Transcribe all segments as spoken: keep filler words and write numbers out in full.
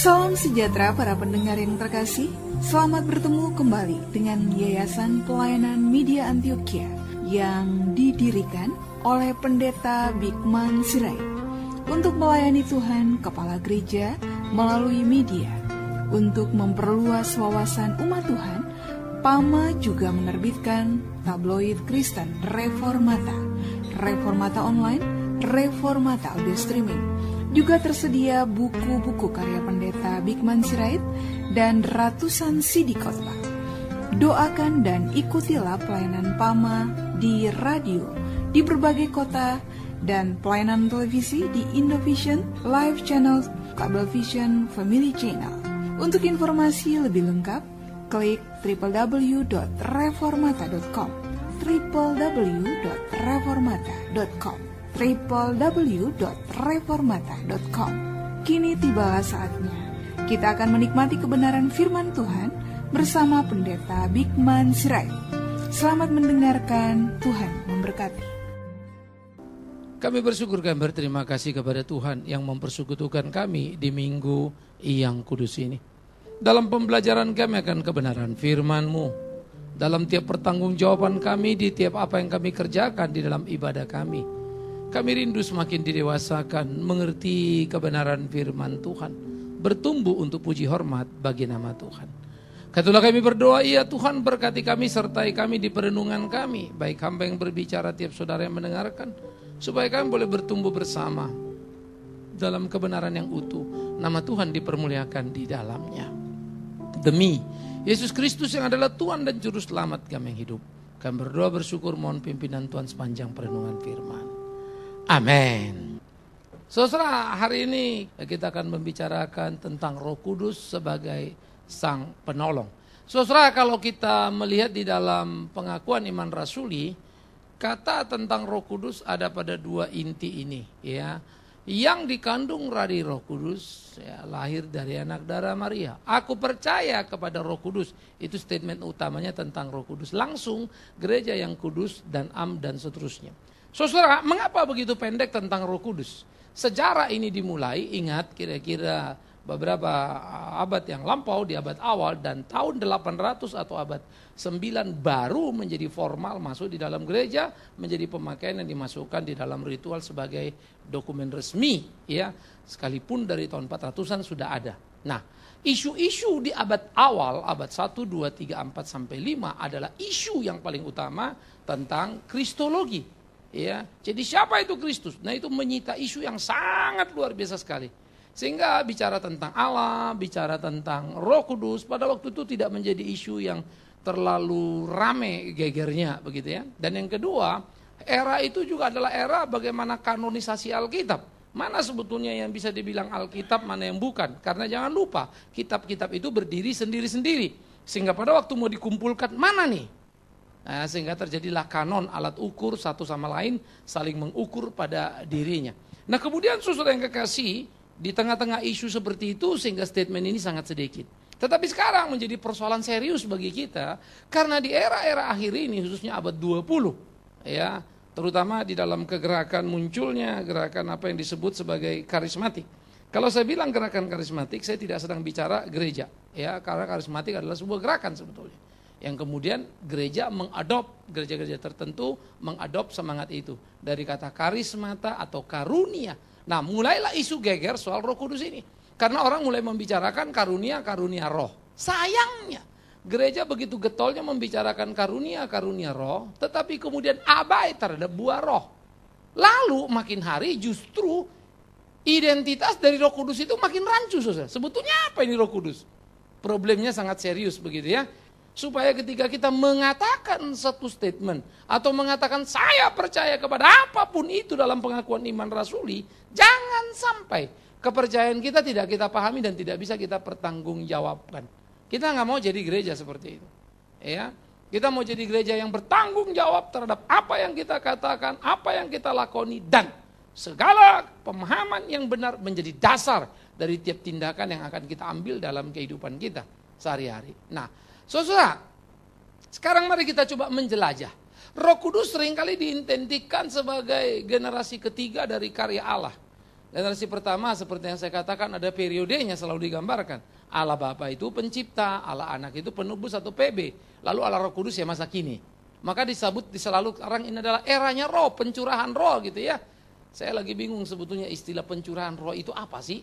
Salam sejahtera para pendengar yang terkasih. Selamat bertemu kembali dengan Yayasan Pelayanan Media Antioquia yang didirikan oleh Pendeta Bigman Sirait untuk melayani Tuhan Kepala Gereja melalui media untuk memperluas wawasan umat Tuhan. P A M A juga menerbitkan tabloid Kristen Reformata, Reformata Online, Reformata Audio Streaming. Juga tersedia buku-buku karya Pendeta Bigman Sirait dan ratusan C D khotbah. Doakan dan ikutilah pelayanan P A M A di radio di berbagai kota dan pelayanan televisi di Indovision, Live Channel, Cablevision, Family Channel. Untuk informasi lebih lengkap, klik w w w dot reformata dot com, w w w dot reformata dot com, w w w dot reformata dot com. Kini tibalah saatnya kita akan menikmati kebenaran firman Tuhan bersama Pendeta Bigman Sirait. Selamat mendengarkan, Tuhan memberkati. Kami bersyukur dan berterima kasih kepada Tuhan yang mempersekutukan kami di minggu yang kudus ini. Dalam pembelajaran kami akan kebenaran firman-Mu, dalam tiap pertanggungjawaban kami di tiap apa yang kami kerjakan di dalam ibadah kami, kami rindu semakin didewasakan, mengerti kebenaran firman Tuhan, bertumbuh untuk puji hormat bagi nama Tuhan. Katulah kami berdoa, ya Tuhan, berkati kami, sertai kami di perenungan kami, baik hamba yang berbicara, tiap saudara yang mendengarkan, supaya kami boleh bertumbuh bersama dalam kebenaran yang utuh, nama Tuhan dipermuliakan di dalamnya. Demi Yesus Kristus yang adalah Tuhan dan Juru Selamat kami yang hidup, kami berdoa bersyukur, mohon pimpinan Tuhan sepanjang perenungan firman. Amin. Saudara, hari ini kita akan membicarakan tentang Roh Kudus sebagai sang penolong. Saudara, kalau kita melihat di dalam pengakuan iman rasuli, kata tentang Roh Kudus ada pada dua inti ini, ya. Yang dikandung dari Roh Kudus, ya, lahir dari anak darah Maria. Aku percaya kepada Roh Kudus. Itu statement utamanya tentang Roh Kudus. Langsung gereja yang kudus dan am dan seterusnya. Saudara, mengapa begitu pendek tentang Roh Kudus? Sejarah ini dimulai, ingat, kira-kira beberapa abad yang lampau, di abad awal dan tahun delapan ratus atau abad sembilan baru menjadi formal masuk di dalam gereja, menjadi pemakaian yang dimasukkan di dalam ritual sebagai dokumen resmi, ya, sekalipun dari tahun empat ratusan sudah ada. Nah, isu-isu di abad awal, abad satu, dua, tiga, empat sampai lima adalah isu yang paling utama tentang kristologi, ya. Jadi siapa itu Kristus? Nah, itu menyita isu yang sangat luar biasa sekali. Sehingga bicara tentang Allah, bicara tentang Roh Kudus pada waktu itu tidak menjadi isu yang terlalu rame gegernya, begitu ya. Dan yang kedua, era itu juga adalah era bagaimana kanonisasi Alkitab. Mana sebetulnya yang bisa dibilang Alkitab, mana yang bukan. Karena jangan lupa, kitab-kitab itu berdiri sendiri-sendiri. Sehingga pada waktu mau dikumpulkan, mana nih? Nah, sehingga terjadilah kanon, alat ukur satu sama lain, saling mengukur pada dirinya. Nah, kemudian saudara yang kekasih, di tengah-tengah isu seperti itu, sehingga statement ini sangat sedikit. Tetapi sekarang menjadi persoalan serius bagi kita, karena di era-era akhir ini, khususnya abad dua puluh, ya, terutama di dalam kegerakan munculnya, gerakan apa yang disebut sebagai karismatik. Kalau saya bilang gerakan karismatik, saya tidak sedang bicara gereja, ya, karena karismatik adalah sebuah gerakan sebetulnya, yang kemudian gereja mengadop, gereja-gereja tertentu mengadop semangat itu, dari kata karismata atau karunia. Nah, mulailah isu geger soal Roh Kudus ini. Karena orang mulai membicarakan karunia-karunia roh. Sayangnya, gereja begitu getolnya membicarakan karunia-karunia roh, tetapi kemudian abai terhadap buah roh. Lalu makin hari justru identitas dari Roh Kudus itu makin rancu, saudara. Sebetulnya apa ini Roh Kudus? Problemnya sangat serius, begitu ya. Supaya ketika kita mengatakan satu statement atau mengatakan saya percaya kepada apapun itu dalam pengakuan iman rasuli, jangan sampai kepercayaan kita tidak kita pahami dan tidak bisa kita pertanggungjawabkan. Kita nggak mau jadi gereja seperti itu, ya. Kita mau jadi gereja yang bertanggung jawab terhadap apa yang kita katakan, apa yang kita lakoni, dan segala pemahaman yang benar menjadi dasar dari tiap tindakan yang akan kita ambil dalam kehidupan kita sehari-hari. Nah, saudara, sekarang mari kita coba menjelajah. Roh Kudus seringkali diidentikan sebagai generasi ketiga dari karya Allah. Generasi pertama seperti yang saya katakan ada periodenya selalu digambarkan. Allah Bapa itu pencipta, Allah Anak itu penebus atau P B, lalu Allah Roh Kudus ya masa kini. Maka disebut selalu sekarang ini adalah eranya roh, pencurahan roh gitu ya. Saya lagi bingung sebetulnya istilah pencurahan roh itu apa sih?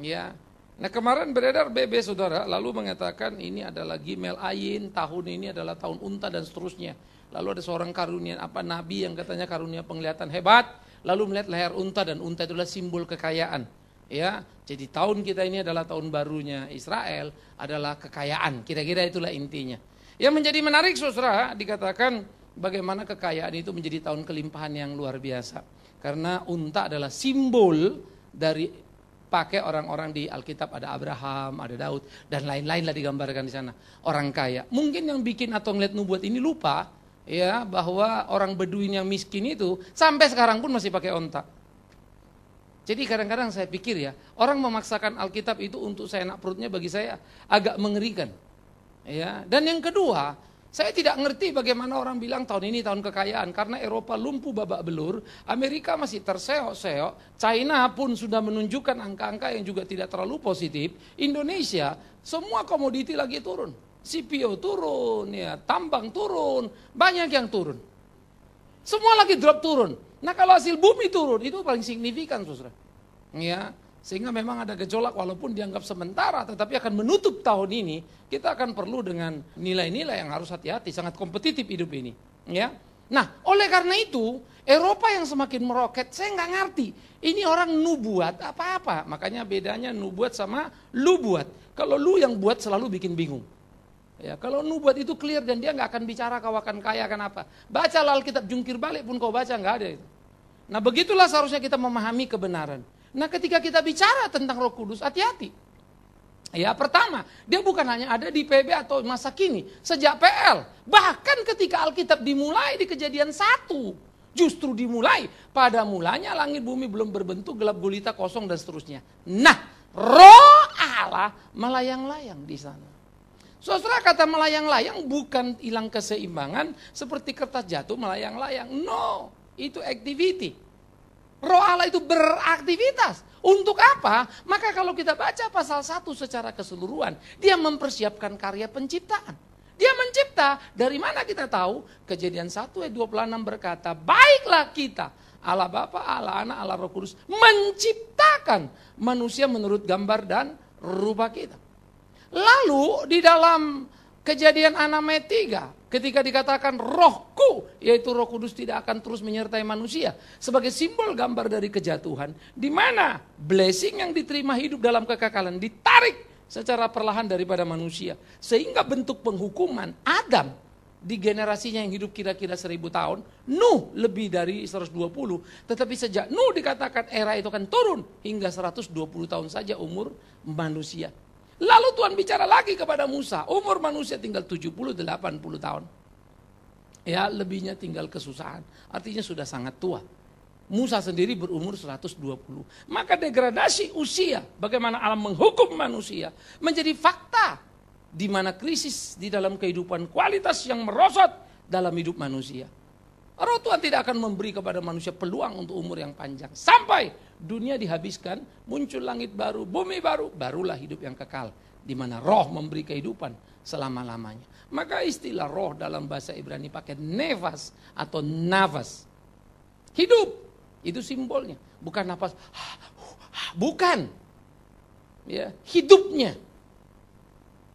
Ya. Nah kemarin beredar B B saudara, lalu mengatakan ini adalah Gimel Ayin, tahun ini adalah tahun unta dan seterusnya. Lalu ada seorang karunia apa nabi yang katanya karunia penglihatan hebat, lalu melihat leher unta dan unta itulah simbol kekayaan. Ya, jadi tahun kita ini adalah tahun barunya Israel adalah kekayaan. Kira-kira itulah intinya. Yang menjadi menarik saudara dikatakan bagaimana kekayaan itu menjadi tahun kelimpahan yang luar biasa. Karena unta adalah simbol dari pakai orang-orang di Alkitab, ada Abraham, ada Daud, dan lain-lain lah digambarkan di sana. Orang kaya. Mungkin yang bikin atau ngeliat nubuat ini lupa ya bahwa orang Beduin yang miskin itu sampai sekarang pun masih pakai onta. Jadi kadang-kadang saya pikir ya, orang memaksakan Alkitab itu untuk seenak perutnya bagi saya agak mengerikan. Ya. Dan yang kedua, saya tidak ngerti bagaimana orang bilang tahun ini tahun kekayaan karena Eropa lumpuh babak belur, Amerika masih terseok-seok, China pun sudah menunjukkan angka-angka yang juga tidak terlalu positif. Indonesia semua komoditi lagi turun, C P O turun, ya, tambang turun, banyak yang turun. Semua lagi drop turun. Nah kalau hasil bumi turun itu paling signifikan saudara. Ya, sehingga memang ada gejolak walaupun dianggap sementara tetapi akan menutup tahun ini. Kita akan perlu dengan nilai-nilai yang harus hati-hati, sangat kompetitif hidup ini. Ya. Nah oleh karena itu Eropa yang semakin meroket, saya nggak ngerti ini orang nubuat apa-apa. Makanya bedanya nubuat sama lu buat. Kalau lu yang buat selalu bikin bingung. Ya, kalau nubuat itu clear dan dia nggak akan bicara kau akan kaya akan apa. Bacalah Alkitab jungkir balik pun kau baca nggak ada itu. Nah begitulah seharusnya kita memahami kebenaran. Nah ketika kita bicara tentang Roh Kudus hati-hati. Ya pertama dia bukan hanya ada di P B atau masa kini, sejak P L. Bahkan ketika Alkitab dimulai di Kejadian satu justru dimulai pada mulanya langit bumi belum berbentuk, gelap gulita kosong dan seterusnya. Nah Roh Allah melayang-layang di sana. Saudara kata melayang-layang bukan hilang keseimbangan seperti kertas jatuh melayang-layang. No, itu activity. Roh Allah itu beraktivitas. Untuk apa? Maka kalau kita baca pasal satu secara keseluruhan, dia mempersiapkan karya penciptaan. Dia mencipta, dari mana kita tahu? Kejadian satu ayat dua puluh enam berkata, baiklah kita, Allah Bapa, Allah Anak, Allah Roh Kudus, menciptakan manusia menurut gambar dan rupa kita. Lalu di dalam Kejadian Aname tiga ketika dikatakan rohku yaitu Roh Kudus tidak akan terus menyertai manusia sebagai simbol gambar dari kejatuhan di mana blessing yang diterima hidup dalam kekekalan ditarik secara perlahan daripada manusia sehingga bentuk penghukuman Adam di generasinya yang hidup kira-kira seribu tahun, Nuh lebih dari seratus dua puluh, tetapi sejak Nuh dikatakan era itu akan turun hingga seratus dua puluh tahun saja umur manusia. Lalu Tuhan bicara lagi kepada Musa, umur manusia tinggal tujuh puluh sampai delapan puluh tahun. Ya, lebihnya tinggal kesusahan. Artinya sudah sangat tua. Musa sendiri berumur seratus dua puluh. Maka degradasi usia, bagaimana Allah menghukum manusia, menjadi fakta di mana krisis di dalam kehidupan kualitas yang merosot dalam hidup manusia. Roh Tuhan tidak akan memberi kepada manusia peluang untuk umur yang panjang. Sampai dunia dihabiskan, muncul langit baru, bumi baru, barulah hidup yang kekal. Di mana roh memberi kehidupan selama-lamanya. Maka istilah roh dalam bahasa Ibrani pakai nefas atau nafas. Hidup, itu simbolnya. Bukan nafas, bukan. Ya, hidupnya.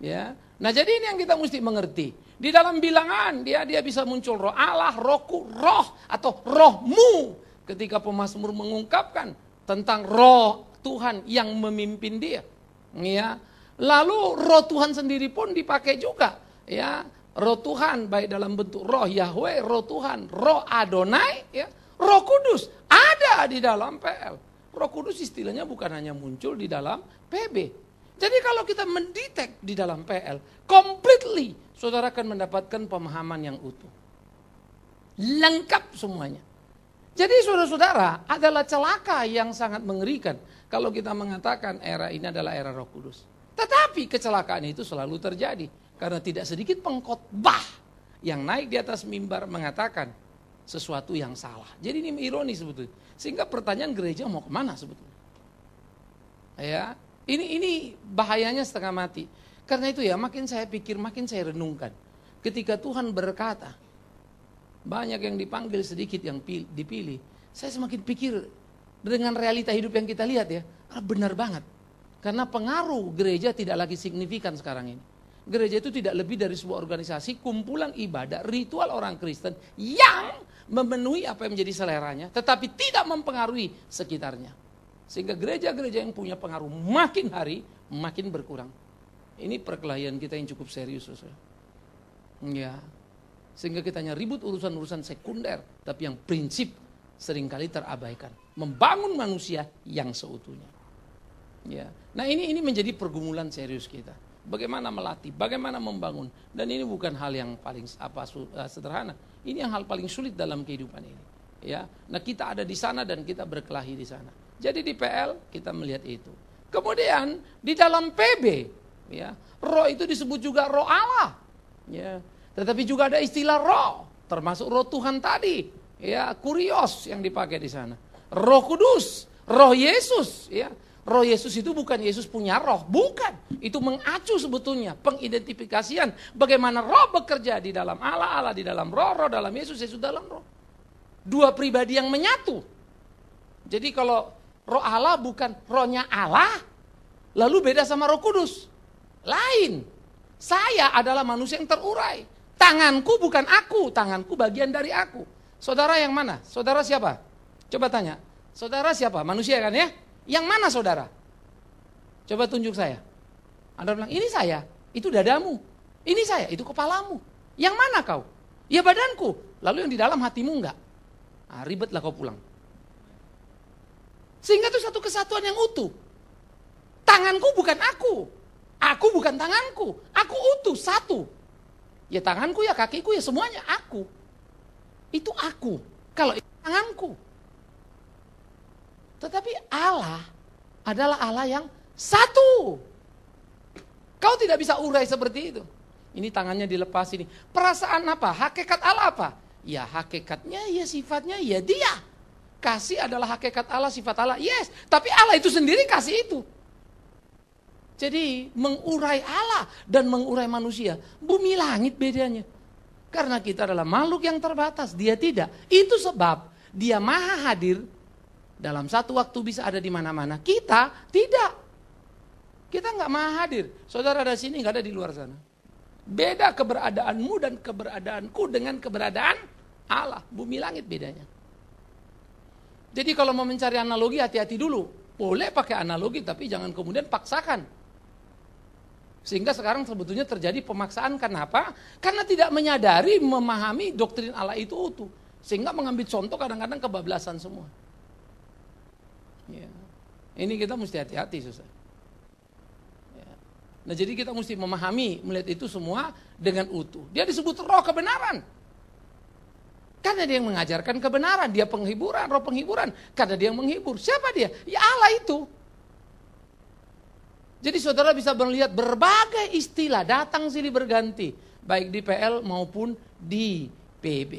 Ya. Nah jadi ini yang kita mesti mengerti. Di dalam bilangan dia dia bisa muncul roh Allah, rohku, roh atau rohmu. Ketika pemazmur mengungkapkan tentang roh Tuhan yang memimpin dia. Ya. Lalu roh Tuhan sendiri pun dipakai juga. Ya. Roh Tuhan baik dalam bentuk roh Yahweh, roh Tuhan, roh Adonai, ya. Roh Kudus ada di dalam P L. Roh Kudus istilahnya bukan hanya muncul di dalam P B. Jadi kalau kita mendetek di dalam P L, completely saudara akan mendapatkan pemahaman yang utuh. Lengkap semuanya. Jadi saudara-saudara adalah celaka yang sangat mengerikan kalau kita mengatakan era ini adalah era Roh Kudus. Tetapi kecelakaan itu selalu terjadi karena tidak sedikit pengkhotbah yang naik di atas mimbar mengatakan sesuatu yang salah. Jadi ini ironi sebetulnya. Sehingga pertanyaan gereja mau kemana sebetulnya? Ya, ini ini bahayanya setengah mati. Karena itu ya, makin saya pikir, makin saya renungkan. Ketika Tuhan berkata, banyak yang dipanggil, sedikit yang dipilih. Saya semakin pikir dengan realita hidup yang kita lihat ya, benar banget. Karena pengaruh gereja tidak lagi signifikan sekarang ini. Gereja itu tidak lebih dari sebuah organisasi, kumpulan ibadah, ritual orang Kristen yang memenuhi apa yang menjadi seleranya, tetapi tidak mempengaruhi sekitarnya. Sehingga gereja-gereja yang punya pengaruh makin hari makin berkurang. Ini perkelahian kita yang cukup serius, Saudara. Ya. Sehingga kita hanya ribut urusan-urusan sekunder, tapi yang prinsip seringkali terabaikan, membangun manusia yang seutuhnya. Ya. Nah, ini ini menjadi pergumulan serius kita. Bagaimana melatih, bagaimana membangun. Dan ini bukan hal yang paling apa sederhana. Ini yang hal paling sulit dalam kehidupan ini. Ya, nah kita ada di sana dan kita berkelahi di sana. Jadi di P L kita melihat itu. Kemudian di dalam P B, ya, roh itu disebut juga roh Allah. Ya, tetapi juga ada istilah roh, termasuk roh Tuhan tadi. Ya, kurios yang dipakai di sana. Roh Kudus, roh Yesus, ya. Roh Yesus itu bukan Yesus punya roh, bukan. Itu mengacu sebetulnya pengidentifikasian bagaimana roh bekerja di dalam Allah, Allah di dalam roh, roh dalam Yesus, Yesus dalam roh. Dua pribadi yang menyatu. Jadi kalau roh Allah bukan rohnya Allah, lalu beda sama Roh Kudus. Lain. Saya adalah manusia yang terurai. Tanganku bukan aku, tanganku bagian dari aku. Saudara yang mana? Saudara siapa? Coba tanya. Saudara siapa? Manusia kan ya? Yang mana saudara? Coba tunjuk saya. Anda bilang, ini saya, itu dadamu. Ini saya, itu kepalamu. Yang mana kau? Ya badanku. Lalu yang di dalam hatimu enggak? Ah, ribetlah kau pulang. Sehingga itu satu kesatuan yang utuh. Tanganku bukan aku. Aku bukan tanganku. Aku utuh, satu. Ya tanganku, ya kakiku, ya semuanya aku. Itu aku. Kalau itu tanganku. Tetapi Allah adalah Allah yang satu. Kau tidak bisa urai seperti itu. Ini tangannya dilepas ini. Perasaan apa? Hakikat Allah apa? Ya hakikatnya, ya sifatnya, ya dia. Kasih adalah hakikat Allah, sifat Allah. Yes, tapi Allah itu sendiri kasih itu. Jadi mengurai Allah dan mengurai manusia. Bumi langit bedanya. Karena kita adalah makhluk yang terbatas. Dia tidak. Itu sebab dia maha hadir. Dalam satu waktu bisa ada di mana-mana. Kita tidak. Kita gak maha hadir. Saudara ada sini, gak ada di luar sana. Beda keberadaanmu dan keberadaanku dengan keberadaan Allah. Bumi langit bedanya. Jadi kalau mau mencari analogi, hati-hati dulu. Boleh pakai analogi, tapi jangan kemudian paksakan. Sehingga sekarang sebetulnya terjadi pemaksaan. Kenapa? Karena tidak menyadari, memahami doktrin Allah itu utuh. Sehingga mengambil contoh kadang-kadang kebablasan semua. Ya. Ini kita mesti hati-hati susah. Ya. Nah jadi kita mesti memahami, melihat itu semua dengan utuh. Dia disebut roh kebenaran. Karena dia yang mengajarkan kebenaran. Dia penghiburan, roh penghiburan. Karena dia yang menghibur. Siapa dia? Ya Allah itu. Jadi saudara bisa melihat berbagai istilah datang silih berganti. Baik di P L maupun di P B.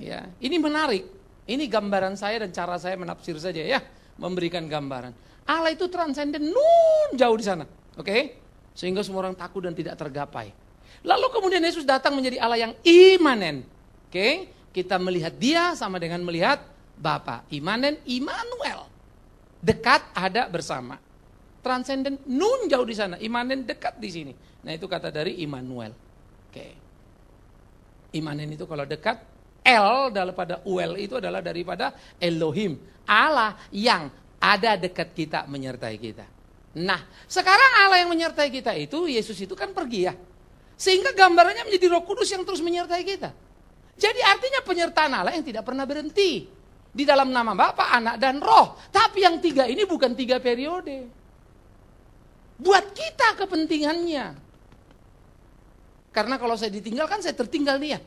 Ya. Ini menarik. Ini gambaran saya dan cara saya menafsir saja ya, memberikan gambaran. Allah itu transenden, nun jauh di sana, oke? Okay? Sehingga semua orang takut dan tidak tergapai. Lalu kemudian Yesus datang menjadi Allah yang imanen, oke? Okay? Kita melihat Dia sama dengan melihat Bapa, imanen, Immanuel, dekat ada bersama. Transenden, nun jauh di sana, imanen dekat di sini. Nah itu kata dari Immanuel, oke? Okay. Imanen itu kalau dekat. El daripada uel itu adalah daripada Elohim. Allah yang ada dekat kita, menyertai kita. Nah sekarang Allah yang menyertai kita itu, Yesus itu kan pergi ya. Sehingga gambarannya menjadi Roh Kudus yang terus menyertai kita. Jadi artinya penyertaan Allah yang tidak pernah berhenti. Di dalam nama Bapa, Anak, dan Roh. Tapi yang tiga ini bukan tiga periode. Buat kita kepentingannya. Karena kalau saya ditinggalkan, saya tertinggal nih ya.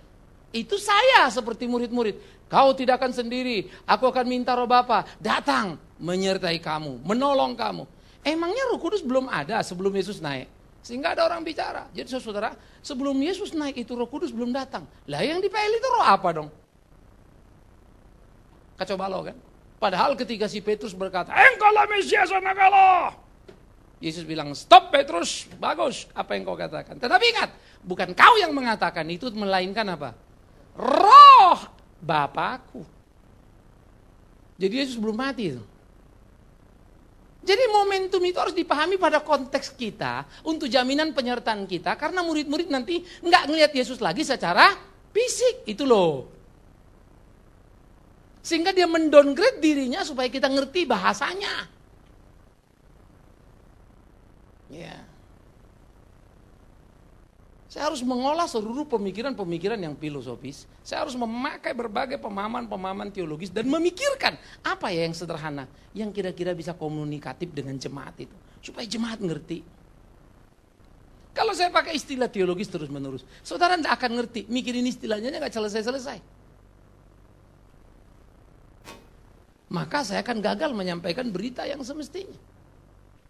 Itu saya seperti murid-murid. Kau tidak akan sendiri. Aku akan minta Roh Bapa datang menyertai kamu, menolong kamu. Emangnya Roh Kudus belum ada sebelum Yesus naik? sehingga ada orang bicara. Jadi saudara, sebelum Yesus naik itu Roh Kudus belum datang. Lah yang dipel itu roh apa dong? Kacau balau kan? Padahal ketika si Petrus berkata, "Engkaulah Mesias anak Allah," Yesus bilang, "Stop Petrus, bagus apa yang kau katakan. Tetapi ingat, bukan kau yang mengatakan itu, melainkan apa? Roh Bapakku." Jadi Yesus belum mati itu. Jadi momentum itu harus dipahami pada konteks kita untuk jaminan penyertaan kita, karena murid-murid nanti nggak ngelihat Yesus lagi secara fisik itu loh. Sehingga dia mendowngrade dirinya supaya kita ngerti bahasanya. Ya. Saya harus mengolah seluruh pemikiran-pemikiran yang filosofis. Saya harus memakai berbagai pemahaman-pemahaman teologis dan memikirkan apa ya yang sederhana, yang kira-kira bisa komunikatif dengan jemaat itu, supaya jemaat ngerti. Kalau saya pakai istilah teologis terus-menerus, saudara tidak akan ngerti, mikirin istilahnya nggak selesai-selesai. Maka saya akan gagal menyampaikan berita yang semestinya.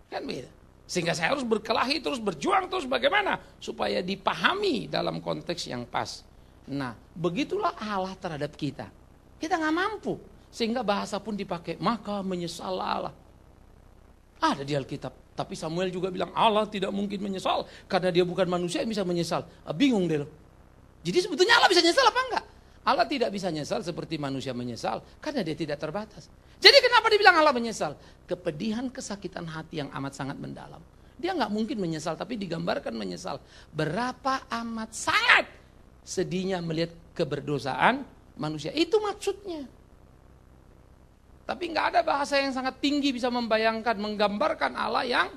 Kan begitu? Sehingga saya harus berkelahi terus, berjuang terus bagaimana supaya dipahami dalam konteks yang pas. Nah, begitulah Allah terhadap kita. Kita nggak mampu, sehingga bahasa pun dipakai. Maka menyesal Allah. Ada di Alkitab, tapi Samuel juga bilang Allah tidak mungkin menyesal karena dia bukan manusia yang bisa menyesal. Bingung deh loh. Jadi sebetulnya Allah bisa menyesal apa enggak? Allah tidak bisa menyesal seperti manusia menyesal karena dia tidak terbatas. Jadi kenapa dibilang Allah menyesal? Kepedihan, kesakitan hati yang amat sangat mendalam. Dia nggak mungkin menyesal, tapi digambarkan menyesal. Berapa amat sangat sedihnya melihat keberdosaan manusia. Itu maksudnya. Tapi nggak ada bahasa yang sangat tinggi bisa membayangkan, menggambarkan Allah yang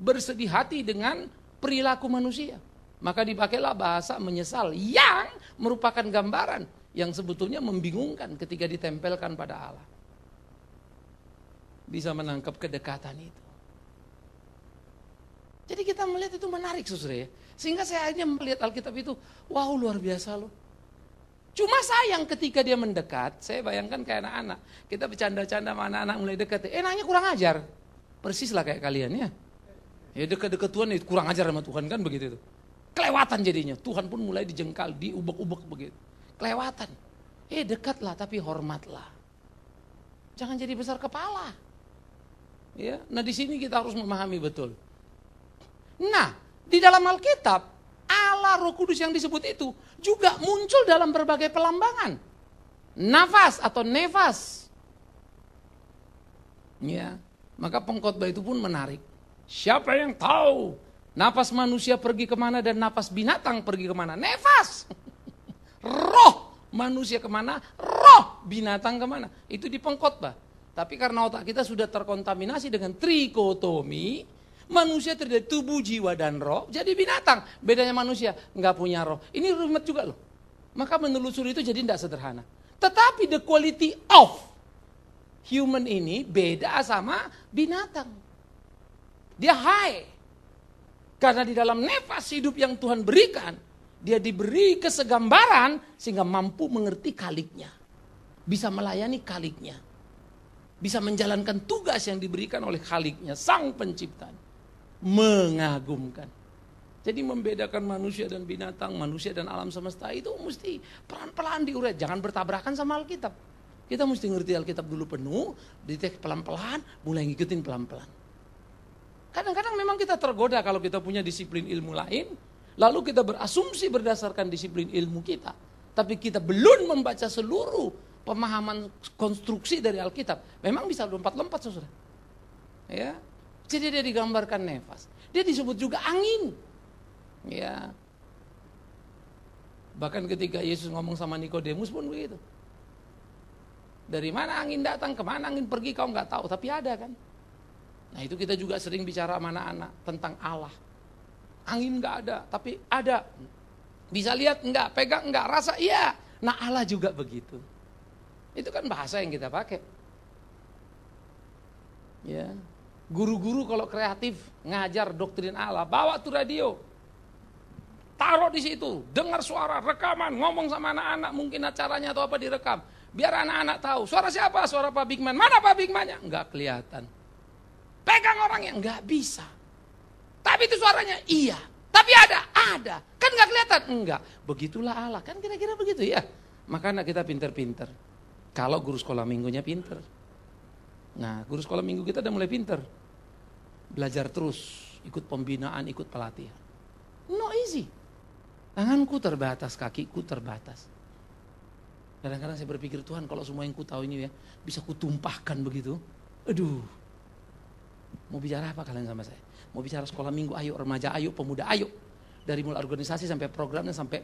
bersedih hati dengan perilaku manusia. Maka dipakailah bahasa menyesal yang merupakan gambaran yang sebetulnya membingungkan ketika ditempelkan pada Allah. Bisa menangkap kedekatan itu. Jadi kita melihat itu menarik saudara ya. Sehingga saya akhirnya melihat Alkitab itu, wow luar biasa loh. Cuma sayang ketika dia mendekat, saya bayangkan kayak anak-anak. Kita bercanda-canda sama anak-anak mulai dekat. Eh nanya kurang ajar. Persislah kayak kalian ya. Ya dekat-dekat Tuhan ya, kurang ajar sama Tuhan kan begitu itu. Kelewatan jadinya, Tuhan pun mulai dijengkal, diubek-ubek begitu. Kelewatan, eh dekatlah tapi hormatlah. Jangan jadi besar kepala. Ya, nah di sini kita harus memahami betul. Nah, di dalam Alkitab, Allah Roh Kudus yang disebut itu juga muncul dalam berbagai pelambangan. Nafas atau nefas. Ya, maka pengkhotbah itu pun menarik. Siapa yang tahu? Napas manusia pergi kemana dan napas binatang pergi kemana? Nefas. Roh manusia kemana? Roh binatang kemana? Itu di pengkhotbah. Tapi karena otak kita sudah terkontaminasi dengan trikotomi, manusia terdiri dari tubuh, jiwa, dan roh. Jadi binatang. Bedanya manusia nggak punya roh. Ini rumit juga loh. Maka menelusuri itu jadi tidak sederhana. Tetapi the quality of human ini beda sama binatang. Dia high. Karena di dalam nafas hidup yang Tuhan berikan, dia diberi kesegambaran sehingga mampu mengerti kaliknya. Bisa melayani kaliknya. Bisa menjalankan tugas yang diberikan oleh kaliknya, sang pencipta. Mengagumkan. Jadi membedakan manusia dan binatang, manusia dan alam semesta itu mesti pelan-pelan diurai. Jangan bertabrakan sama Alkitab. Kita mesti ngerti Alkitab dulu penuh, ditek pelan-pelan, mulai ngikutin pelan-pelan. Kadang-kadang memang kita tergoda kalau kita punya disiplin ilmu lain, lalu kita berasumsi berdasarkan disiplin ilmu kita. Tapi kita belum membaca seluruh pemahaman konstruksi dari Alkitab. Memang bisa lompat-lompat saudara. Ya. Jadi dia digambarkan nefas. Dia disebut juga angin. Ya. Bahkan ketika Yesus ngomong sama Nikodemus pun begitu. Dari mana angin datang, kemana angin pergi kau nggak tahu, tapi ada kan. Nah itu kita juga sering bicara sama anak-anak tentang Allah. Angin nggak ada, tapi ada. Bisa lihat nggak, pegang nggak, rasa iya. Nah Allah juga begitu. Itu kan bahasa yang kita pakai. Ya, guru-guru kalau kreatif ngajar doktrin Allah, bawa tuh radio, taruh di situ, dengar suara rekaman, ngomong sama anak-anak mungkin acaranya atau apa direkam, biar anak-anak tahu suara siapa, suara Pak Bigman, mana Pak Bigmannya, nggak kelihatan. Pegang orangnya, nggak bisa. Tapi itu suaranya iya. Tapi ada, ada. Kan gak kelihatan? Enggak. Begitulah Allah. Kan kira-kira begitu ya. Makanya kita pinter-pinter. Kalau guru sekolah minggunya pinter. Nah, guru sekolah minggu kita udah mulai pinter. Belajar terus. Ikut pembinaan, ikut pelatihan. No easy. Tanganku terbatas, kakiku terbatas. Kadang-kadang saya berpikir, Tuhan kalau semua yang ku tahu ini ya, bisa kutumpahkan begitu. Aduh. Mau bicara apa kalian sama saya? Mau bicara sekolah minggu, ayo. Remaja, ayo. Pemuda, ayo. Dari mulai organisasi sampai programnya, sampai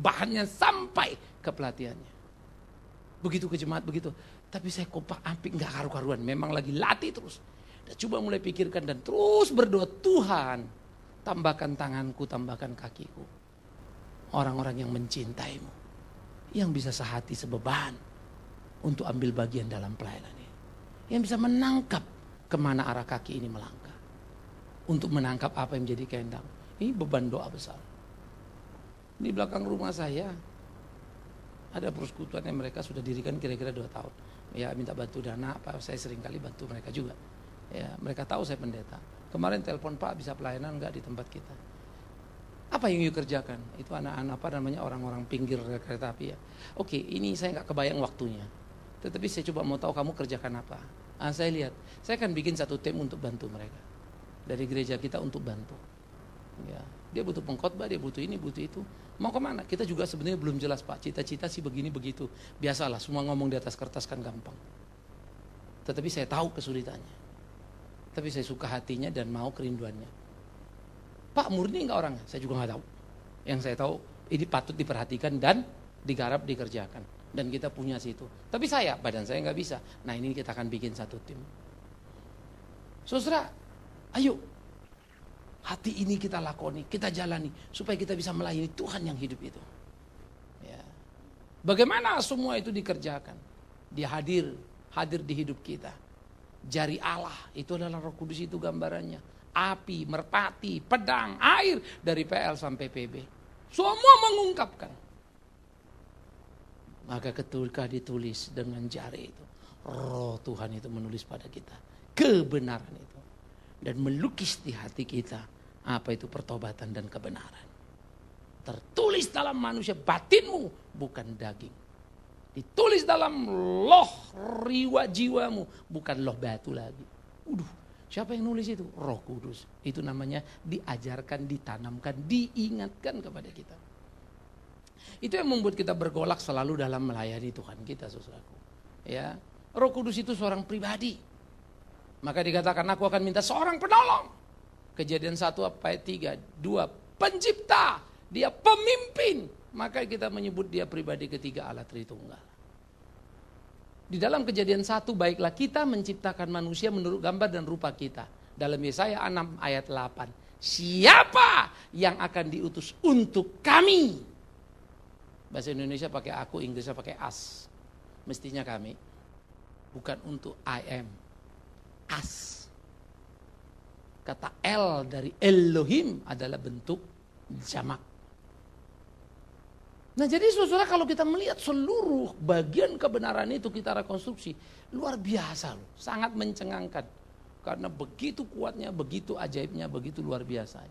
bahannya, sampai ke pelatihannya. Begitu ke jemaat, begitu. Tapi saya kompak ampik, gak karu-karuan. Memang lagi latih terus. Dan coba mulai pikirkan dan terus berdoa. Tuhan, tambahkan tanganku, tambahkan kakiku. Orang-orang yang mencintaimu. Yang bisa sehati sebeban. Untuk ambil bagian dalam pelayanan ini. Yang bisa menangkap kemana arah kaki ini melangkah. Untuk menangkap apa yang menjadi kehendak. Ini beban doa besar. Di belakang rumah saya ada persekutuan yang mereka sudah dirikan kira-kira dua tahun. Ya minta bantu dana, apa saya sering kali bantu mereka juga. Ya, mereka tahu saya pendeta. Kemarin telepon, Pak bisa pelayanan enggak di tempat kita? Apa yang you kerjakan? Itu anak-anak apa namanya orang-orang pinggir kereta api ya. Oke, ini saya enggak kebayang waktunya. Tetapi saya coba mau tahu kamu kerjakan apa. Ah, saya lihat, saya akan bikin satu tim untuk bantu mereka. Dari gereja kita untuk bantu. Ya, dia butuh pengkhotbah, dia butuh ini, butuh itu. Mau kemana? Kita juga sebenarnya belum jelas, Pak. Cita-cita sih begini begitu. Biasalah, semua ngomong di atas kertas kan gampang. Tetapi saya tahu kesulitannya. Tapi saya suka hatinya dan mau kerinduannya. Pak, murni enggak orangnya? Saya juga enggak tahu. Yang saya tahu ini patut diperhatikan dan digarap, dikerjakan. Dan kita punya situ. Tapi saya, badan saya enggak bisa. Nah, ini kita akan bikin satu tim. Saudara, ayo. Hati ini kita lakoni, kita jalani supaya kita bisa melayani Tuhan yang hidup itu. Ya. Bagaimana semua itu dikerjakan? Dia hadir, hadir di hidup kita. Jari Allah itu adalah Roh Kudus, itu gambarannya. Api, merpati, pedang, air dari P L sampai P B. Semua mengungkapkan. Maka ketika ditulis dengan jari itu, Roh Tuhan itu menulis pada kita kebenaran itu. Dan melukis di hati kita apa itu pertobatan dan kebenaran. Tertulis dalam manusia batinmu, bukan daging. Ditulis dalam loh riwa jiwamu, bukan loh batu lagi. Uduh, siapa yang nulis itu? Roh Kudus. Itu namanya diajarkan, ditanamkan, diingatkan kepada kita. Itu yang membuat kita bergolak selalu dalam melayani Tuhan kita, saudaraku. Ya, Roh Kudus itu seorang pribadi. Maka dikatakan aku akan minta seorang penolong. Kejadian satu ayat tiga, dua pencipta, dia pemimpin. Maka kita menyebut dia pribadi ketiga Allah Tritunggal. Di dalam Kejadian satu, baiklah kita menciptakan manusia menurut gambar dan rupa kita. Dalam Yesaya enam ayat delapan, siapa yang akan diutus untuk kami? Bahasa Indonesia pakai aku, Inggrisnya pakai us. Mestinya kami, bukan untuk I am. As. Kata El dari Elohim adalah bentuk jamak. Nah jadi saudara, kalau kita melihat seluruh bagian kebenaran itu kita rekonstruksi, luar biasa loh, sangat mencengangkan. Karena begitu kuatnya, begitu ajaibnya, begitu luar biasa.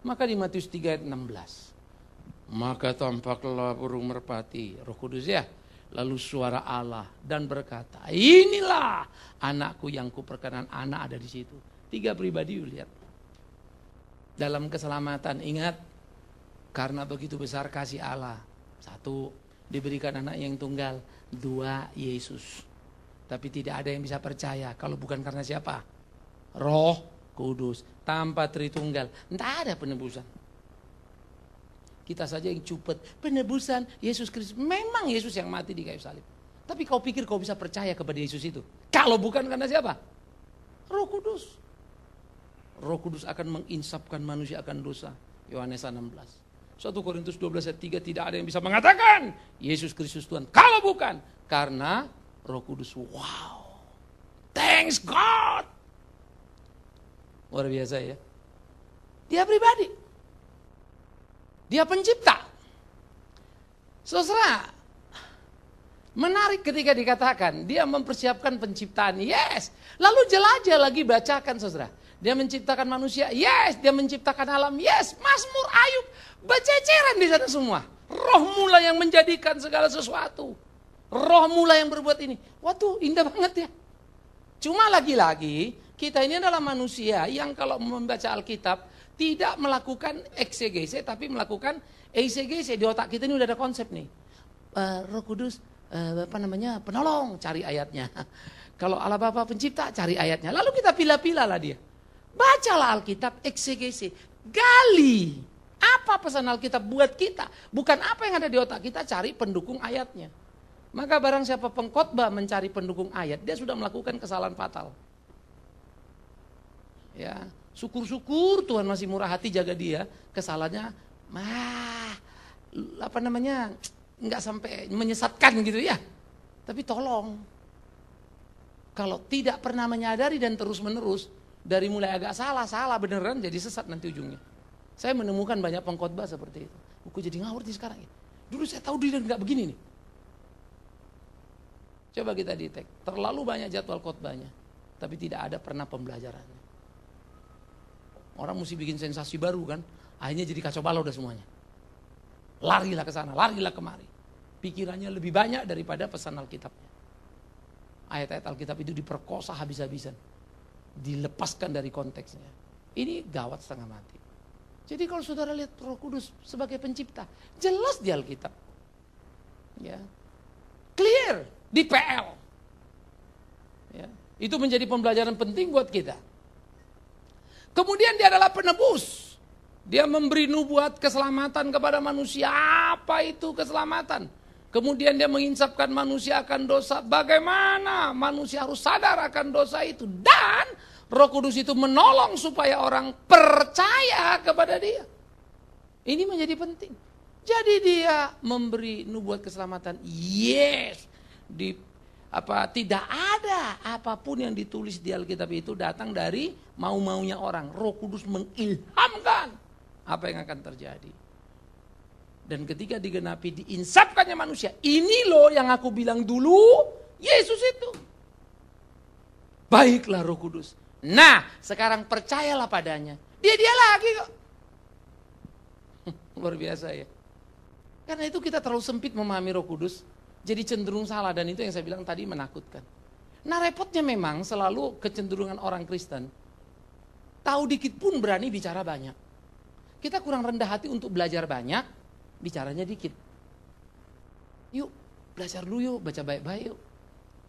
Maka di Matius tiga ayat enam belas, maka tampaklah burung merpati, Roh Kudus ya, lalu suara Allah dan berkata, inilah anakku yang kuperkenan. Anak ada di situ. Tiga pribadi lihat. Dalam keselamatan ingat, karena begitu besar kasih Allah. Satu, diberikan anak yang tunggal. Dua, Yesus. Tapi tidak ada yang bisa percaya kalau bukan karena siapa? Roh Kudus. Tanpa Tritunggal tidak ada penebusan. Kita saja yang cupet, penebusan Yesus Kristus. Memang Yesus yang mati di kayu salib. Tapi kau pikir kau bisa percaya kepada Yesus itu? Kalau bukan karena siapa? Roh Kudus. Roh Kudus akan menginsapkan manusia akan dosa. Yohanes enam belas. satu Korintus dua belas ayat tiga, tidak ada yang bisa mengatakan Yesus Kristus Tuhan. Kalau bukan karena Roh Kudus. Wow. Thanks God. Luar biasa ya. Dia pribadi. Dia pencipta. Saudara, menarik ketika dikatakan dia mempersiapkan penciptaan. Yes. Lalu jelajah lagi, bacakan saudara. Dia menciptakan manusia, yes. Dia menciptakan alam, yes. Mazmur Ayub, bececeran di sana semua. Rohmu lah yang menjadikan segala sesuatu. Rohmu lah yang berbuat ini. Waduh, indah banget ya. Cuma lagi-lagi, kita ini adalah manusia yang kalau membaca Alkitab, tidak melakukan eksegese, tapi melakukan eisegese. Di otak kita ini udah ada konsep nih. Uh, Roh Kudus, uh, apa namanya, penolong, cari ayatnya. Kalau Allah Bapa pencipta, cari ayatnya. Lalu kita pilih-pilih lah dia. Bacalah Alkitab, eksegese, gali. Apa pesan Alkitab buat kita? Bukan apa yang ada di otak kita, cari pendukung ayatnya. Maka barang siapa pengkhotbah mencari pendukung ayat, dia sudah melakukan kesalahan fatal. Ya, syukur-syukur Tuhan masih murah hati jaga dia. Kesalahannya, mah, apa namanya, nggak sampai menyesatkan gitu ya. Tapi tolong. Kalau tidak pernah menyadari dan terus-menerus, dari mulai agak salah-salah beneran jadi sesat nanti ujungnya. Saya menemukan banyak pengkhotbah seperti itu. Aku jadi ngawur nih sekarang ya. Dulu saya tahu diri nggak begini nih. Coba kita detect. Terlalu banyak jadwal khotbahnya, tapi tidak ada pernah pembelajarannya. Orang mesti bikin sensasi baru kan. Akhirnya jadi kacau balau udah semuanya. Larilah ke sana, larilah kemari. Pikirannya lebih banyak daripada pesan Alkitabnya. Ayat-ayat Alkitab itu diperkosa habis-habisan. Dilepaskan dari konteksnya. Ini gawat setengah mati. Jadi kalau saudara lihat Roh Kudus sebagai pencipta, jelas di Alkitab. Ya. Clear di P L. Ya. Itu menjadi pembelajaran penting buat kita. Kemudian dia adalah penebus. Dia memberi nubuat keselamatan kepada manusia. Apa itu keselamatan? Kemudian dia menginsapkan manusia akan dosa. Bagaimana manusia harus sadar akan dosa itu. Dan Roh Kudus itu menolong supaya orang percaya kepada dia. Ini menjadi penting. Jadi dia memberi nubuat keselamatan. Yes. Di, apa, tidak ada apapun yang ditulis di Alkitab itu datang dari mau-maunya orang. Roh Kudus mengilhamkan apa yang akan terjadi. Dan ketika digenapi, diinsapkannya manusia. Ini loh yang aku bilang dulu, Yesus itu. Baiklah Roh Kudus. Nah, sekarang percayalah padanya. Dia-dia lagi kok. Luar biasa ya. Karena itu kita terlalu sempit memahami Roh Kudus. Jadi cenderung salah, dan itu yang saya bilang tadi menakutkan. Nah repotnya memang selalu kecenderungan orang Kristen. Tahu dikit pun berani bicara banyak. Kita kurang rendah hati untuk belajar banyak. Bicaranya dikit. Yuk, belajar dulu yuk, baca baik-baik yuk.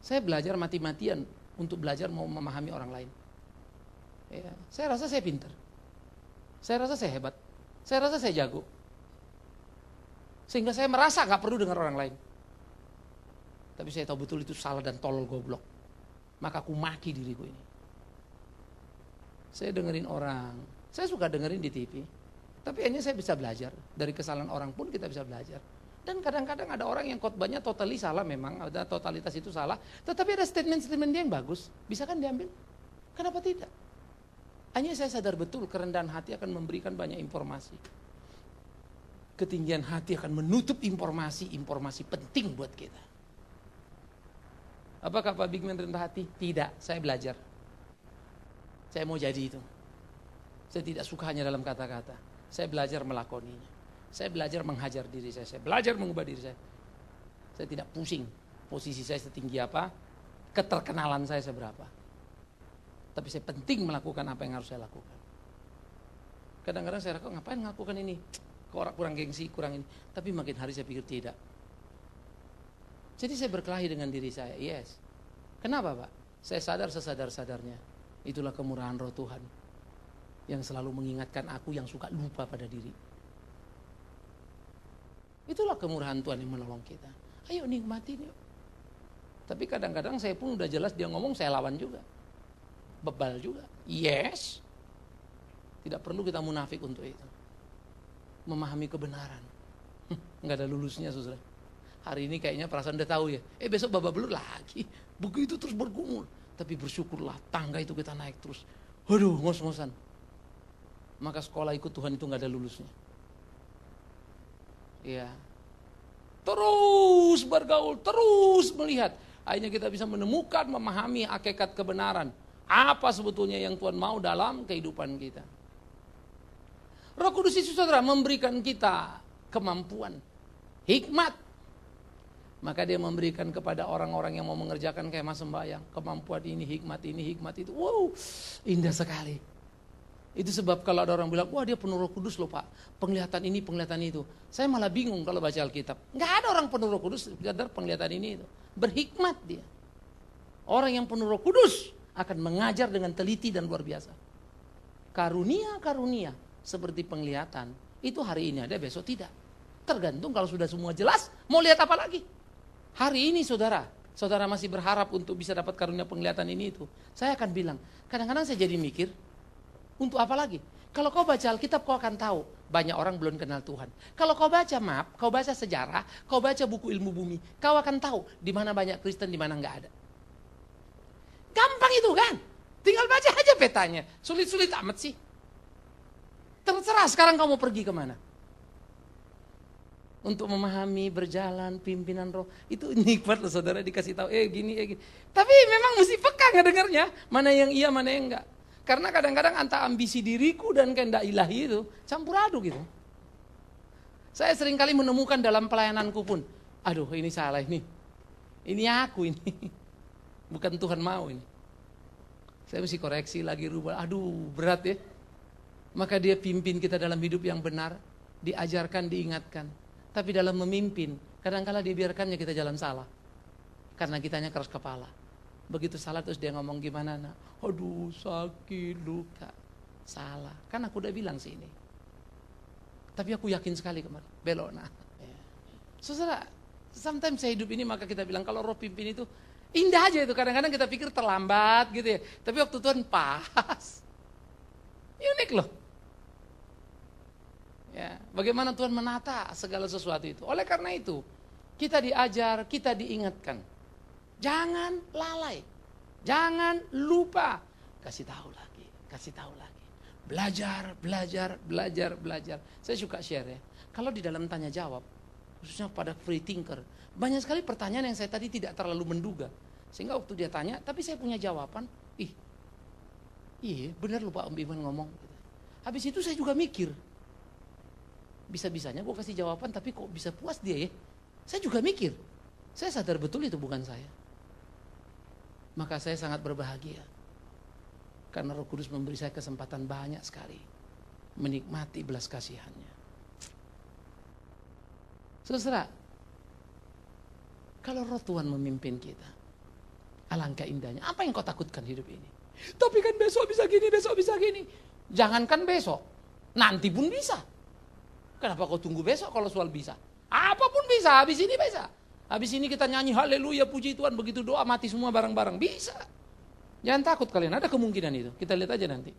Saya belajar mati-matian untuk belajar mau memahami orang lain. Ya, saya rasa saya pintar. Saya rasa saya hebat. Saya rasa saya jago. Sehingga saya merasa gak perlu dengar orang lain. Tapi saya tahu betul itu salah dan tolol goblok. Maka aku maki diriku ini. Saya dengerin orang. Saya suka dengerin di T V. Tapi akhirnya saya bisa belajar. Dari kesalahan orang pun kita bisa belajar. Dan kadang-kadang ada orang yang khotbahnya totally salah memang. Ada totalitas itu salah. Tetapi ada statement-statement dia yang bagus. Bisa kan diambil? Kenapa tidak? Hanya saya sadar betul kerendahan hati akan memberikan banyak informasi. Ketinggian hati akan menutup informasi-informasi penting buat kita. Apakah Pak Bigman rendah hati? Tidak, saya belajar. Saya mau jadi itu. Saya tidak suka hanya dalam kata-kata. Saya belajar melakoninya. Saya belajar menghajar diri saya. Saya belajar mengubah diri saya. Saya tidak pusing posisi saya setinggi apa, keterkenalan saya seberapa. Tapi saya penting melakukan apa yang harus saya lakukan. Kadang-kadang saya rasa, ngapain melakukan ini? Ke orang kurang gengsi, kurang ini. Tapi makin hari saya pikir tidak. Jadi saya berkelahi dengan diri saya. Yes. Kenapa, Pak? Saya sadar sesadar-sadarnya. Itulah kemurahan Roh Tuhan. Yang selalu mengingatkan aku yang suka lupa pada diri. Itulah kemurahan Tuhan yang menolong kita. Ayo nikmatin yuk. Tapi kadang-kadang saya pun udah jelas dia ngomong, saya lawan juga. Bebal juga. Yes. Tidak perlu kita munafik untuk itu. Memahami kebenaran. Nggak ada lulusnya saudara. Hari ini kayaknya perasaan udah tahu ya. Eh besok babak belur lagi. Begitu terus bergumul. Tapi bersyukurlah tangga itu kita naik terus. Aduh ngos-ngosan. Maka sekolah ikut Tuhan itu gak ada lulusnya. Ya. Terus bergaul, terus melihat. Akhirnya kita bisa menemukan, memahami hakikat kebenaran. Apa sebetulnya yang Tuhan mau dalam kehidupan kita? Roh Kudus itu saudara memberikan kita kemampuan, hikmat. Maka dia memberikan kepada orang-orang yang mau mengerjakan kemah sembahyang kemampuan ini, hikmat ini, hikmat itu. Wow, indah sekali. Itu sebab kalau ada orang bilang, wah dia penuh Roh Kudus loh pak, penglihatan ini, penglihatan itu. Saya malah bingung kalau baca Alkitab. Gak ada orang penuh Roh Kudus, kadar penglihatan ini itu. Berhikmat dia. Orang yang penuh Roh Kudus akan mengajar dengan teliti dan luar biasa. Karunia-karunia seperti penglihatan, itu hari ini ada, besok tidak. Tergantung kalau sudah semua jelas, mau lihat apa lagi? Hari ini saudara, saudara masih berharap untuk bisa dapat karunia penglihatan ini itu. Saya akan bilang, kadang-kadang saya jadi mikir, untuk apa lagi? Kalau kau baca Alkitab kau akan tahu, banyak orang belum kenal Tuhan. Kalau kau baca map, kau baca sejarah, kau baca buku ilmu bumi, kau akan tahu di mana banyak Kristen, di mana enggak ada. Gampang itu kan, tinggal baca aja petanya, sulit-sulit amat sih. Terserah sekarang kamu mau pergi kemana. Untuk memahami, berjalan, pimpinan roh, itu nikmat loh saudara dikasih tahu, eh gini, eh gini. Tapi memang mesti peka ngedengarnya, mana yang iya, mana yang enggak. Karena kadang-kadang antara ambisi diriku dan kehendak ilahi itu campur aduk gitu. Saya sering kali menemukan dalam pelayananku pun, aduh ini salah ini, ini aku ini. Bukan Tuhan mau ini. Saya mesti koreksi lagi, rubah. Aduh berat ya. Maka dia pimpin kita dalam hidup yang benar. Diajarkan, diingatkan. Tapi dalam memimpin, kadang-kala dibiarkannya kita jalan salah. Karena kitanya keras kepala. Begitu salah terus dia ngomong gimana nak? Aduh sakit, luka. Salah. Kan aku udah bilang sih ini. Tapi aku yakin sekali kemarin. Belok nak. Saudara, sometimes saya hidup ini maka kita bilang kalau roh pimpin itu indah aja itu, kadang-kadang kita pikir terlambat gitu ya. Tapi waktu Tuhan pas. Unik loh. Ya, bagaimana Tuhan menata segala sesuatu itu. Oleh karena itu, kita diajar, kita diingatkan. Jangan lalai. Jangan lupa. Kasih tahu lagi, kasih tahu lagi. Belajar, belajar, belajar, belajar. Saya suka share ya. Kalau di dalam tanya jawab, khususnya pada free thinker, banyak sekali pertanyaan yang saya tadi tidak terlalu menduga. Sehingga waktu dia tanya, tapi saya punya jawaban. Ih, iya benar lupa Om Iman ngomong. Habis itu saya juga mikir. Bisa-bisanya gue kasih jawaban tapi kok bisa puas dia ya. Saya juga mikir. Saya sadar betul itu bukan saya. Maka saya sangat berbahagia. Karena Roh Kudus memberi saya kesempatan banyak sekali. Menikmati belas kasihannya. Saudara, kalau roh Tuhan memimpin kita, alangkah indahnya. Apa yang kau takutkan hidup ini? Tapi kan besok bisa gini, besok bisa gini. Jangankan besok, nanti pun bisa. Kenapa kau tunggu besok kalau soal bisa? Apapun bisa, habis ini bisa. Habis ini kita nyanyi haleluya puji Tuhan, begitu doa mati semua bareng-bareng. Bisa. Jangan takut kalian, ada kemungkinan itu. Kita lihat aja nanti.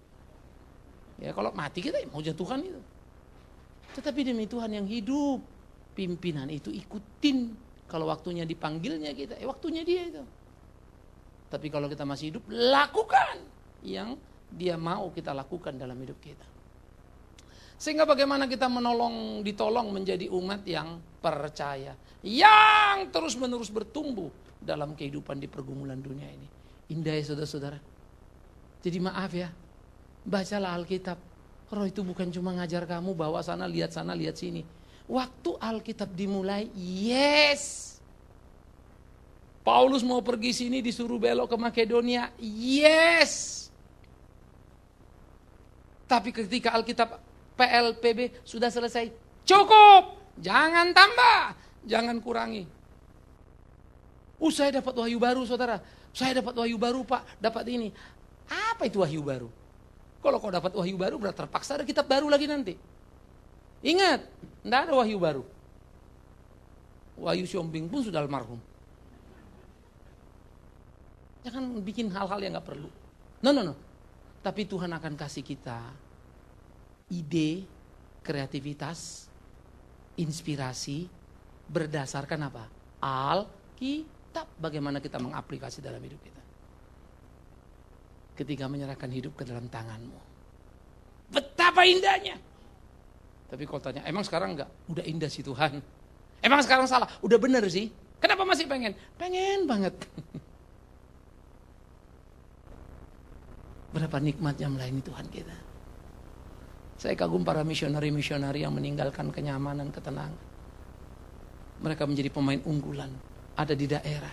Ya kalau mati kita mau jatuhkan itu. Tetapi demi Tuhan yang hidup, pimpinan itu ikutin. Kalau waktunya dipanggilnya kita, eh waktunya dia itu. Tapi kalau kita masih hidup, lakukan yang dia mau kita lakukan dalam hidup kita. Sehingga bagaimana kita menolong, ditolong menjadi umat yang percaya. Yang terus-menerus bertumbuh dalam kehidupan di pergumulan dunia ini. Indah ya saudara-saudara. Jadi maaf ya, bacalah Alkitab. Roh itu bukan cuma ngajar kamu, bawa sana, lihat sana, lihat sini. Waktu Alkitab dimulai, yes. Paulus mau pergi sini disuruh belok ke Makedonia, yes. Tapi ketika Alkitab P L P B sudah selesai, cukup. Jangan tambah, jangan kurangi. Uh, saya dapat wahyu baru saudara. Saya dapat wahyu baru pak, dapat ini. Apa itu wahyu baru? Kalau kau dapat wahyu baru berarti terpaksa ada kitab baru lagi nanti. Ingat, tidak ada wahyu baru. Wahyu Siombing pun sudah almarhum. Jangan bikin hal-hal yang gak perlu. No, no, no. Tapi Tuhan akan kasih kita ide, kreativitas, inspirasi berdasarkan apa? Alkitab. Bagaimana kita mengaplikasi dalam hidup kita. Ketika menyerahkan hidup ke dalam tanganmu. Betapa indahnya. Tapi kalau tanya, emang sekarang enggak? Udah indah sih Tuhan. Emang sekarang salah? Udah bener sih. Kenapa masih pengen? Pengen banget. Berapa nikmat yang melayani Tuhan kita. Saya kagum para misionari-misionari yang meninggalkan kenyamanan, ketenangan. Mereka menjadi pemain unggulan, ada di daerah.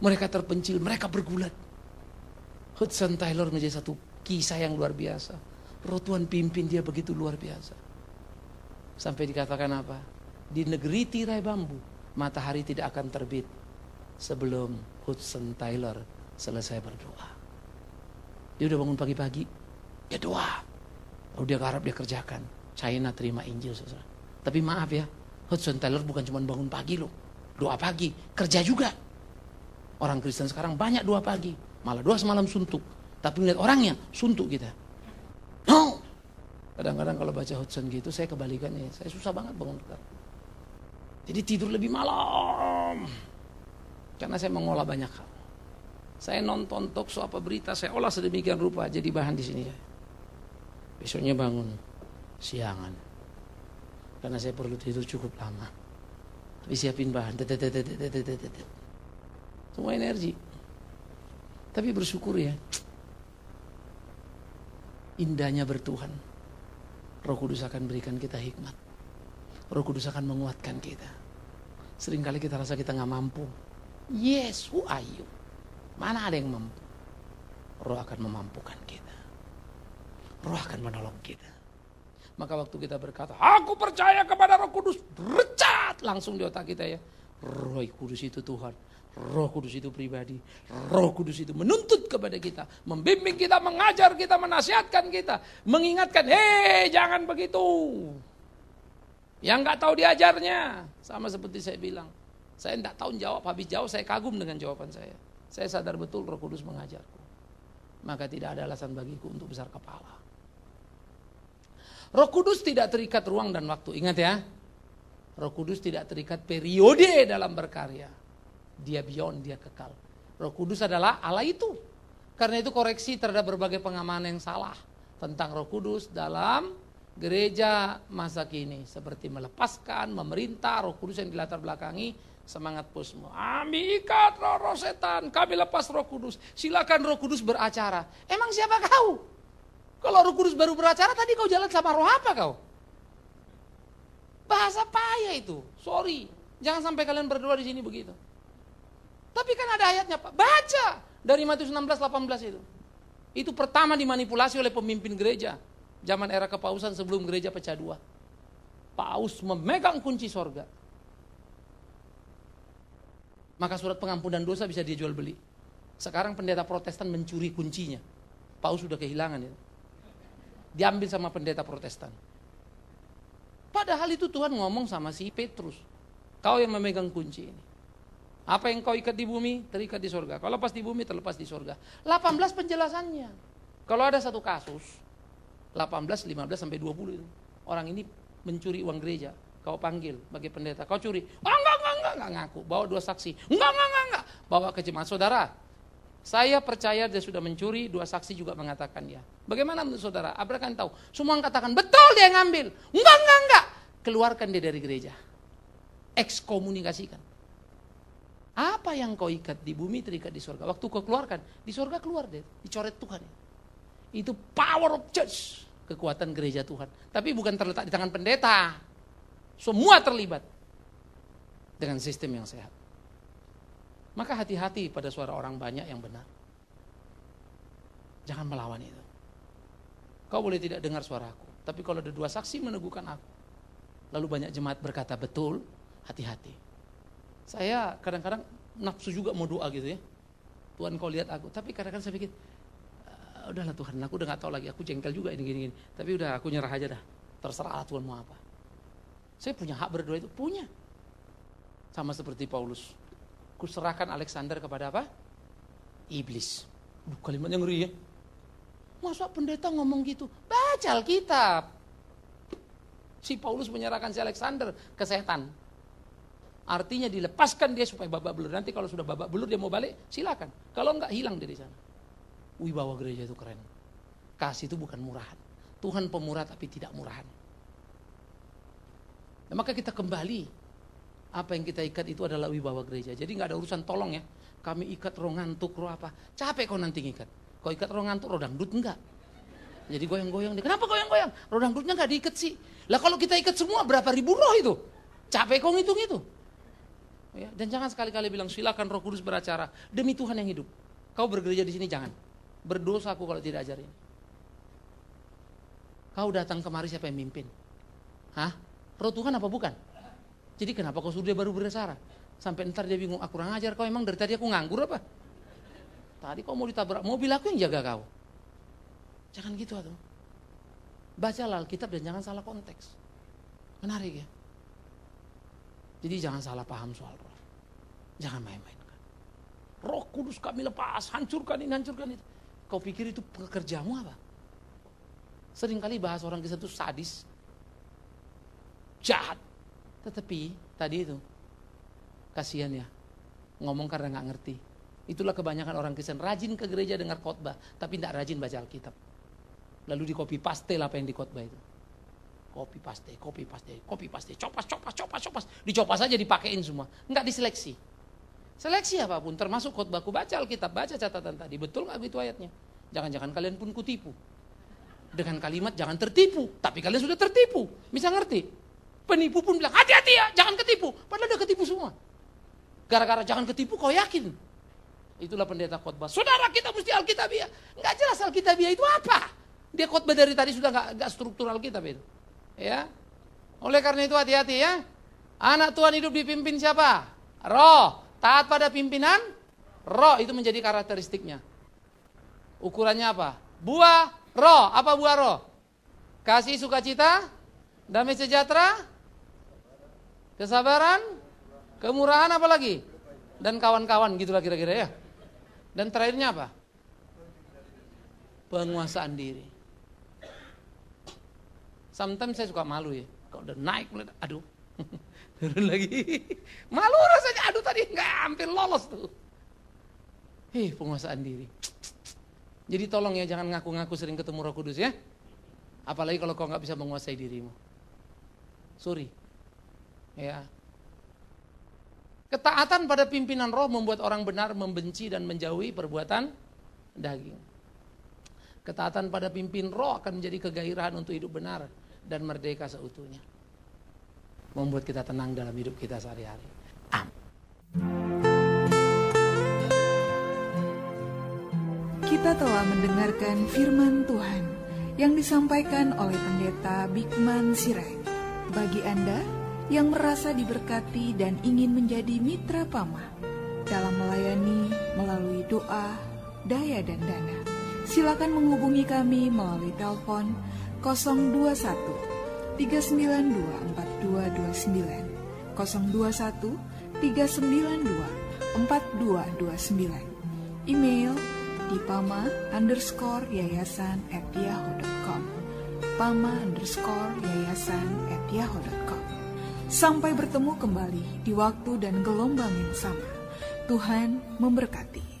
Mereka terpencil, mereka bergulat. Hudson Taylor menjadi satu kisah yang luar biasa. Roh Tuhan pimpin dia begitu luar biasa. Sampai dikatakan apa? Di negeri tirai bambu, matahari tidak akan terbit sebelum Hudson Taylor selesai berdoa. Dia udah bangun pagi-pagi, dia doa. Lalu dia garap, dia kerjakan. China terima Injil, saudara. Tapi maaf ya, Hudson Taylor bukan cuma bangun pagi loh. Doa pagi, kerja juga. Orang Kristen sekarang banyak doa pagi, malah doa semalam suntuk. Tapi melihat orangnya, suntuk kita. No! Kadang-kadang kalau baca Hudson gitu, saya kebalikannya. Saya susah banget bangun. Jadi tidur lebih malam. Karena saya mengolah banyak hal. Saya nonton talkshow apa berita, saya olah sedemikian rupa jadi bahan di sini. Besoknya bangun siangan, karena saya perlu tidur cukup lama. Tapi siapin bahan, semua energi. Tapi bersyukur ya, indahnya bertuhan. Roh Kudus akan berikan kita hikmat. Roh Kudus akan menguatkan kita. Seringkali kita rasa kita nggak mampu. Yes, who are you? Mana ada yang mampu? Roh akan memampukan kita. Roh akan menolong kita. Maka waktu kita berkata, aku percaya kepada Roh Kudus, recat langsung di otak kita ya. Roh Kudus itu Tuhan, Roh Kudus itu pribadi, Roh Kudus itu menuntut kepada kita, membimbing kita, mengajar kita, menasihatkan kita, mengingatkan, hei jangan begitu. Yang gak tahu diajarnya, sama seperti saya bilang, saya gak tahu jawab, habis jauh saya kagum dengan jawaban saya. Saya sadar betul Roh Kudus mengajarku. Maka tidak ada alasan bagiku untuk besar kepala. Roh Kudus tidak terikat ruang dan waktu. Ingat ya. Roh Kudus tidak terikat periode dalam berkarya. Dia beyond, dia kekal. Roh Kudus adalah Allah itu. Karena itu koreksi terhadap berbagai pengamanan yang salah tentang Roh Kudus dalam gereja masa kini. Seperti melepaskan, memerintah, Roh Kudus yang dilatar belakangi semangat posmo. Kami ikat roh-roh setan, kami lepas Roh Kudus. Silakan Roh Kudus beracara. Emang siapa kau? Kalau Roh Kudus baru beracara, tadi kau jalan sama roh apa kau? Bahasa payah itu. Sorry, jangan sampai kalian berdoa di sini begitu. Tapi kan ada ayatnya, Pak. Baca dari Matius enam belas delapan belas itu. Itu pertama dimanipulasi oleh pemimpin gereja zaman era kepausan sebelum gereja pecah dua. Paus memegang kunci sorga. Maka surat pengampunan dosa bisa dia jual beli. Sekarang pendeta Protestan mencuri kuncinya. Paus sudah kehilangan itu. Diambil sama pendeta Protestan. Padahal itu Tuhan ngomong sama si Petrus. Kau yang memegang kunci ini. Apa yang kau ikat di bumi, terikat di sorga. Kalau lepas di bumi, terlepas di sorga. delapan belas penjelasannya. Kalau ada satu kasus, delapan belas, lima belas, sampai dua puluh itu. Orang ini mencuri uang gereja. Kau panggil bagi pendeta, kau curi. Oh, enggak, enggak, enggak, enggak ngaku. Bawa dua saksi. Enggak, enggak, enggak, enggak. Bawa ke jemaat saudara. Saya percaya dia sudah mencuri, dua saksi juga mengatakan ya. Bagaimana menurut saudara? Abrakan tahu. Semua mengatakan, betul dia yang ngambil. Enggak, enggak, enggak. Keluarkan dia dari gereja. Ekskomunikasikan. Apa yang kau ikat di bumi, terikat di surga. Waktu kau keluarkan, di surga keluar deh. Dicoret Tuhan. Itu power of church. Kekuatan gereja Tuhan. Tapi bukan terletak di tangan pendeta. Semua terlibat dengan sistem yang sehat. Maka hati-hati pada suara orang banyak yang benar. Jangan melawan itu. Kau boleh tidak dengar suaraku, tapi kalau ada dua saksi meneguhkan aku, lalu banyak jemaat berkata betul, hati-hati. Saya kadang-kadang nafsu juga mau doa gitu ya. Tuhan kau lihat aku, tapi kadang-kadang saya pikir, udahlah Tuhan, aku udah gak tahu lagi, aku jengkel juga ini gini-gini. Tapi udah aku nyerah aja dah, terserah Tuhan mau apa. Saya punya hak berdoa itu? Punya. Sama seperti Paulus. Kuserahkan Alexander kepada apa? Iblis. Duh, kalimatnya ngeri ya. Masa pendeta ngomong gitu? Baca Alkitab. Si Paulus menyerahkan si Alexander ke setan. Artinya dilepaskan dia supaya babak belur. Nanti kalau sudah babak belur dia mau balik, silakan. Kalau enggak, hilang dari sana. Wibawa gereja itu keren. Kasih itu bukan murahan. Tuhan pemurah tapi tidak murahan. Nah, maka kita kembali Apa yang kita ikat itu adalah wibawa gereja. Jadi nggak ada urusan tolong ya. Kami ikat roh ngantuk, roh apa. Capek kau nanti ngikat. Kau ikat roh ngantuk, roh dangdut enggak. Jadi goyang-goyang. Kenapa goyang-goyang? Roh dangdutnya nggak diikat sih. Lah kalau kita ikat semua berapa ribu roh itu? Capek kau ngitung itu. Ya, dan jangan sekali-kali bilang silakan Roh Kudus beracara. Demi Tuhan yang hidup. Kau bergereja di sini jangan. Berdosa aku kalau tidak ajarin. Kau datang kemari siapa yang mimpin? Hah? Roh Tuhan apa bukan? Jadi kenapa kau sudah baru beracara? Sampai ntar dia bingung, aku kurang ajar kau, emang dari tadi aku nganggur apa? Tadi kau mau ditabrak mobil, aku yang jaga kau. Jangan gitu atuh. Bacalah Alkitab dan jangan salah konteks. Menarik ya. Jadi jangan salah paham soal roh. Jangan main-mainkan. Roh Kudus kami lepas, hancurkan ini, hancurkan itu. Kau pikir itu pekerjaanmu apa? Seringkali bahas orang Kristen itu sadis. Jahat. Tetapi tadi itu kasihan ya, ngomong karena nggak ngerti. Itulah kebanyakan orang Kristen, rajin ke gereja dengar khotbah, tapi tidak rajin baca Alkitab. Lalu di copy paste lah apa yang di khotbah itu. Copy paste, copy paste, copy paste, copas, copas, copas, copas, dicopas aja dipakein semua, nggak diseleksi. Seleksi apapun, termasuk khotbahku, baca Alkitab, baca catatan tadi, betul nggak begitu ayatnya? Jangan-jangan kalian pun kutipu. Dengan kalimat jangan tertipu, tapi kalian sudah tertipu, bisa ngerti? Penipu pun bilang, hati-hati ya, jangan ketipu. Padahal udah ketipu semua. Gara-gara jangan ketipu, kau yakin. Itulah pendeta khotbah. Saudara kita mesti Alkitabiah. Nggak jelas Alkitabiah itu apa. Dia khotbah dari tadi sudah nggak, nggak struktur Alkitab itu. Ya. Oleh karena itu hati-hati ya. Anak Tuhan hidup dipimpin siapa? Roh. Taat pada pimpinan, roh itu menjadi karakteristiknya. Ukurannya apa? Buah roh. Apa buah roh? Kasih, sukacita, damai sejahtera, kesabaran, kemurahan apalagi? Dan kawan-kawan gitulah kira-kira ya. Dan terakhirnya apa? Penguasaan diri. Sometimes saya suka malu ya. Kalau udah naik, aduh. Turun lagi. Malu rasanya, aduh tadi nggak hampir lolos tuh. Hih, penguasaan diri. Jadi tolong ya jangan ngaku-ngaku sering ketemu Roh Kudus ya. Apalagi kalau kau nggak bisa menguasai dirimu. Sorry. Ya. Ketaatan pada pimpinan roh membuat orang benar membenci dan menjauhi perbuatan daging. Ketaatan pada pimpin roh akan menjadi kegairahan untuk hidup benar dan merdeka seutuhnya. Membuat kita tenang dalam hidup kita sehari-hari. Amin. Kita telah mendengarkan firman Tuhan yang disampaikan oleh Pendeta Bikman Sirait. Bagi Anda yang merasa diberkati dan ingin menjadi mitra P A M A dalam melayani melalui doa, daya dan dana, silakan menghubungi kami melalui telepon nol dua satu tiga sembilan dua empat dua dua sembilan, nol dua satu tiga sembilan dua empat dua dua sembilan, email di pama underscore yayasan at yahoo dot com, pama underscore yayasan at yahoo dot com. Sampai bertemu kembali di waktu dan gelombang yang sama. Tuhan memberkati.